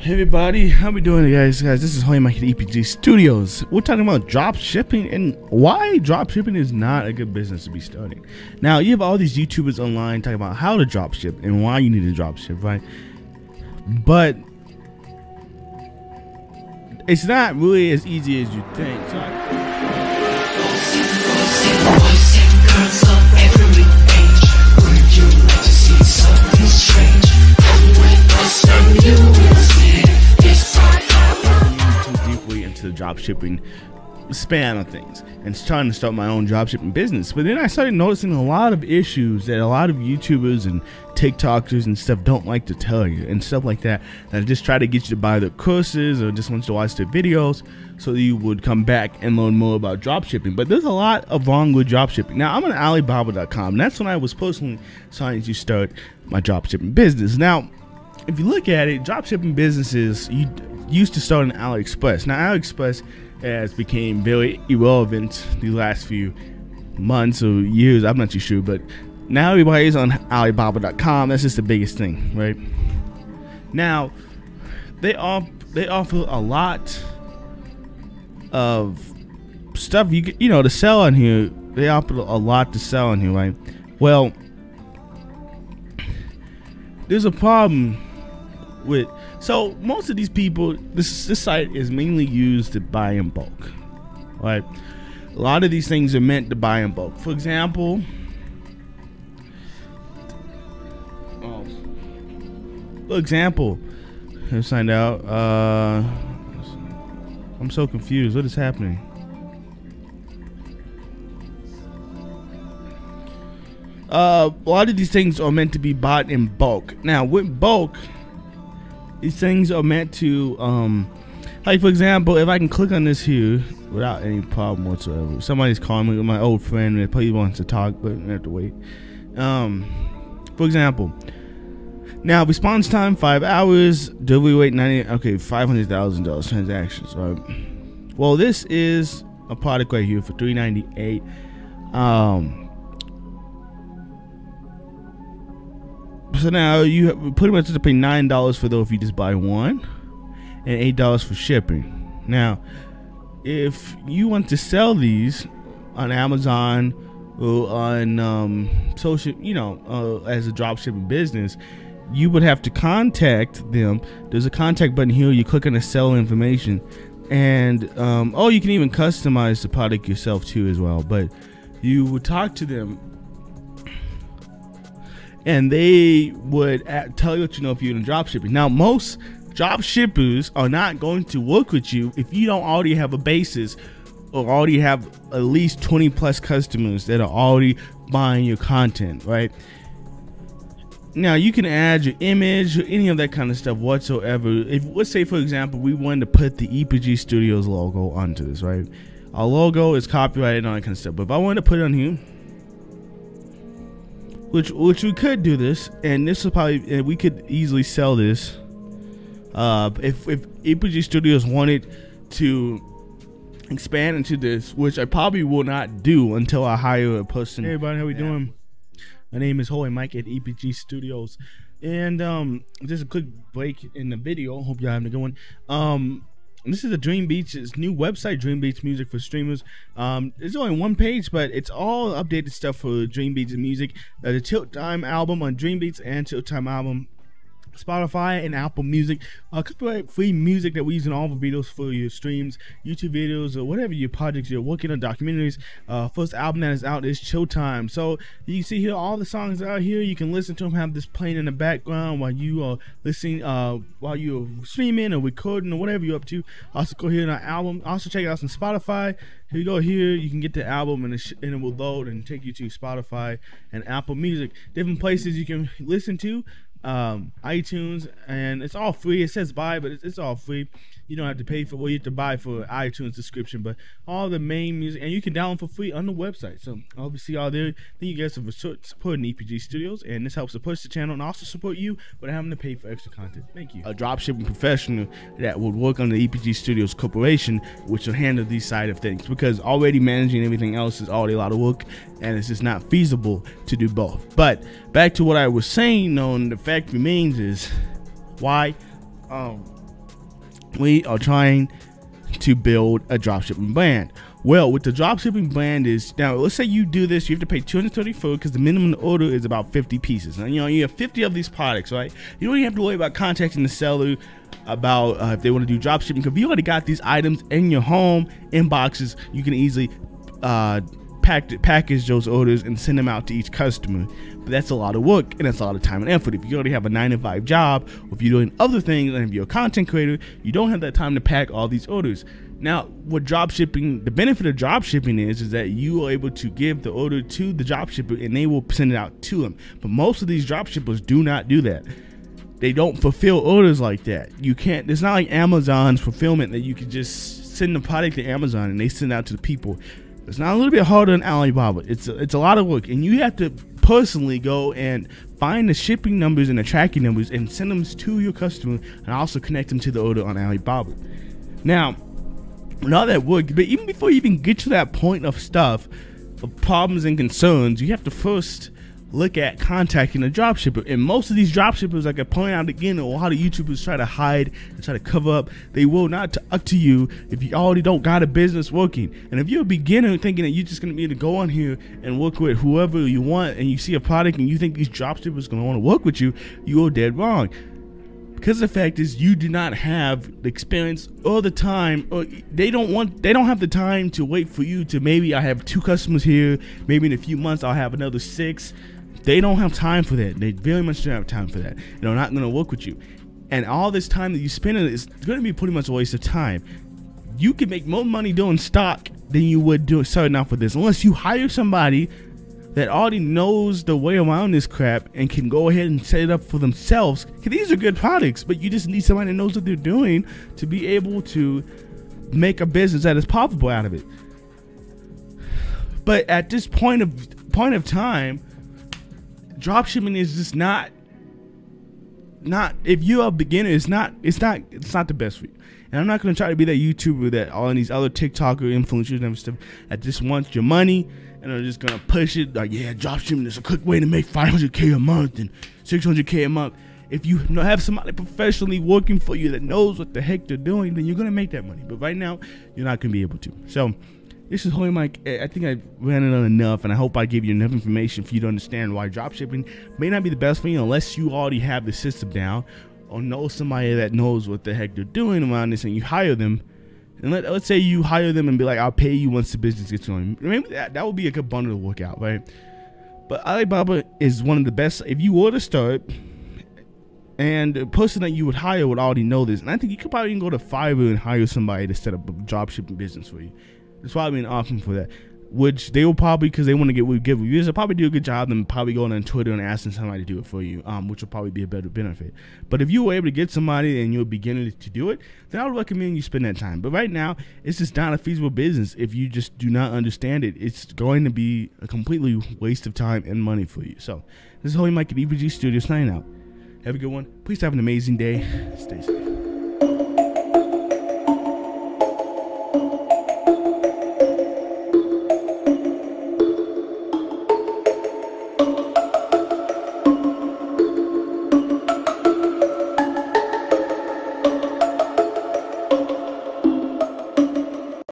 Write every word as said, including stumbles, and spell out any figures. Hey everybody, how we doing guys? Guys, this is Holy Mike at E P G Studios. We're talking about drop shipping and why drop shipping is not a good business to be starting. Now, you have all these YouTubers online talking about how to drop ship and why you need to drop ship, right? But it's not really as easy as you think. So drop shipping span of things and trying to start my own drop shipping business, but then I started noticing a lot of issues that a lot of YouTubers and TikTokers and stuff don't like to tell you and stuff like that, that just try to get you to buy their courses or just want you to watch their videos so that you would come back and learn more about drop shipping. But there's a lot of wrong with drop shipping. Now I'm on Alibaba dot com, and that's when I was personally trying to start my drop shipping business. Now if you look at it, drop shipping businesses, you used to start on AliExpress. Now AliExpress has became very irrelevant the last few months or years, I'm not too sure, but now everybody's on Alibaba dot com. That's just the biggest thing, right? Now they all they offer a lot of stuff you you know to sell on here. They offer a lot to sell on here, right? Well, there's a problem with so most of these people. This this site is mainly used to buy in bulk, right? A lot of these things are meant to buy in bulk. For example, oh, for example, let's find out. Uh, I'm so confused. What is happening? Uh, a lot of these things are meant to be bought in bulk. Now with bulk, these things are meant to, um, like for example, if I can click on this here without any problem whatsoever. Somebody's calling me, my old friend, and probably wants to talk, but I have to wait. Um, for example, now response time five hours, delivery rate ninety. Okay, five hundred thousand dollars transactions. Right. Well, this is a product right here for three ninety eight. Um. So now you pretty much have to pay nine dollars for those if you just buy one, and eight dollars for shipping. Now, if you want to sell these on Amazon or on um, social, you know, uh, as a drop shipping business, you would have to contact them. There's a contact button here. You click on the sell information, and um, oh, you can even customize the product yourself too as well. But you would talk to them, and they would tell you what you know if you're in drop shipping. Now most drop shippers are not going to work with you if you don't already have a basis or already have at least twenty plus customers that are already buying your content, right? Now you can add your image or any of that kind of stuff whatsoever. If let's say for example we wanted to put the E P G Studios logo onto this, right? Our logo is copyrighted and all that kind of stuff, but if I wanted to put it on here, Which, which we could do this, and this is probably, and we could easily sell this. Uh, if, if E P G Studios wanted to expand into this, which I probably will not do until I hire a person. Hey everybody, how we yeah. doing? My name is Holy Mike at E P G Studios, and um, just a quick break in the video. Hope y'all having a good one. Um, This is a Dream Beats, it's new website, Dream Beats Music for streamers. Um, there's only one page, but it's all updated stuff for Dream Beats and music. Uh, the Tilt Time album on Dream Beats and Tilt Time album, Spotify and Apple Music. Uh, copyright free music that we use in all the videos for your streams, YouTube videos, or whatever your projects you're working on, documentaries. Uh, first album that is out is Chill Time. So you can see here all the songs out here. You can listen to them, have this playing in the background while you are listening, uh, while you're streaming or recording or whatever you're up to. Also go here on our album. Also check it out on Spotify. Here you go here, you can get the album and it, and it will load and take you to Spotify and Apple Music. Different places you can listen to. Um, iTunes, and it's all free. It says buy, but it's, it's all free. You don't have to pay for. Well, you have to buy for iTunes subscription, but all the main music, and you can download for free on the website. So obviously, all there. Thank you guys for supporting E P G Studios, and this helps support the channel and also support you without having to pay for extra content. Thank you. A dropshipping professional that would work on the E P G Studios Corporation, which will handle these side of things, because already managing everything else is already a lot of work, and it's just not feasible to do both. But back to what I was saying, though, and the fact remains is why um we are trying to build a dropshipping brand. Well, with the dropshipping brand is, now let's say you do this, you have to pay two hundred thirty-four dollars because the minimum order is about fifty pieces. Now, you know, you have fifty of these products, right? You don't even have to worry about contacting the seller about uh, if they want to do dropshipping, because you already got these items in your home, in boxes. You can easily uh, pack, package those orders and send them out to each customer. But that's a lot of work, and that's a lot of time and effort. If you already have a nine to five job, or if you're doing other things, and if you're a content creator, you don't have that time to pack all these orders. Now, what dropshipping, the benefit of dropshipping is, is that you are able to give the order to the dropshipper and they will send it out to them. But most of these dropshippers do not do that. They don't fulfill orders like that. You can't, it's not like Amazon's fulfillment that you can just send the product to Amazon and they send it out to the people. It's not a little bit harder than Alibaba. It's a, it's a lot of work, and you have to personally go and find the shipping numbers and the tracking numbers and send them to your customer and also connect them to the order on Alibaba. Now, not that work, but even before you even get to that point of stuff, of problems and concerns, you have to first look at contacting a dropshipper. And most of these dropshippers, like I point out again, or how the YouTubers try to hide and try to cover up, they will not up to you if you already don't got a business working. And if you're a beginner thinking that you're just going to be able to go on here and work with whoever you want, and you see a product and you think these dropshippers are going to want to work with you, you are dead wrong. Because the fact is, you do not have the experience or the time, or they don't want, they don't have the time to wait for you to, maybe I have two customers here, maybe in a few months I'll have another six. They don't have time for that. They very much don't have time for that. And they're not going to work with you. And all this time that you spend in it is going to be pretty much a waste of time. You can make more money doing stock than you would do starting off with this, unless you hire somebody that already knows the way around this crap and can go ahead and set it up for themselves. These are good products, but you just need somebody that knows what they're doing to be able to make a business that is profitable out of it. But at this point of point of time, dropshipping is just not not if you're a beginner, it's not it's not it's not the best for you. And I'm not gonna try to be that YouTuber that all these other TikToker influencers and stuff that just wants your money and are just gonna push it like, yeah, dropshipping is a quick way to make five hundred K a month and six hundred K a month. If you have somebody professionally working for you that knows what the heck they're doing, then you're gonna make that money. But right now, you're not gonna be able to. So this is Holy Mike. I think I ran it on enough, and I hope I gave you enough information for you to understand why dropshipping may not be the best for you unless you already have the system down, or know somebody that knows what the heck they're doing around this, and you hire them. And let, let's say you hire them and be like, I'll pay you once the business gets going. Maybe that, that would be a good bundle to work out, right? But Alibaba is one of the best. If you were to start, and the person that you would hire would already know this. And I think you could probably even go to Fiverr and hire somebody to set up a dropshipping business for you. There's probably an option for that, which they will probably, because they want to get good reviews, they'll probably do a good job than probably going on Twitter and asking somebody to do it for you, um, which will probably be a better benefit. But if you were able to get somebody and you're a beginner to do it, then I would recommend you spend that time. But right now, it's just not a feasible business. If you just do not understand it, it's going to be a completely waste of time and money for you. So this is Holy Mike at E P G Studios signing out. Have a good one. Please have an amazing day. Stay safe.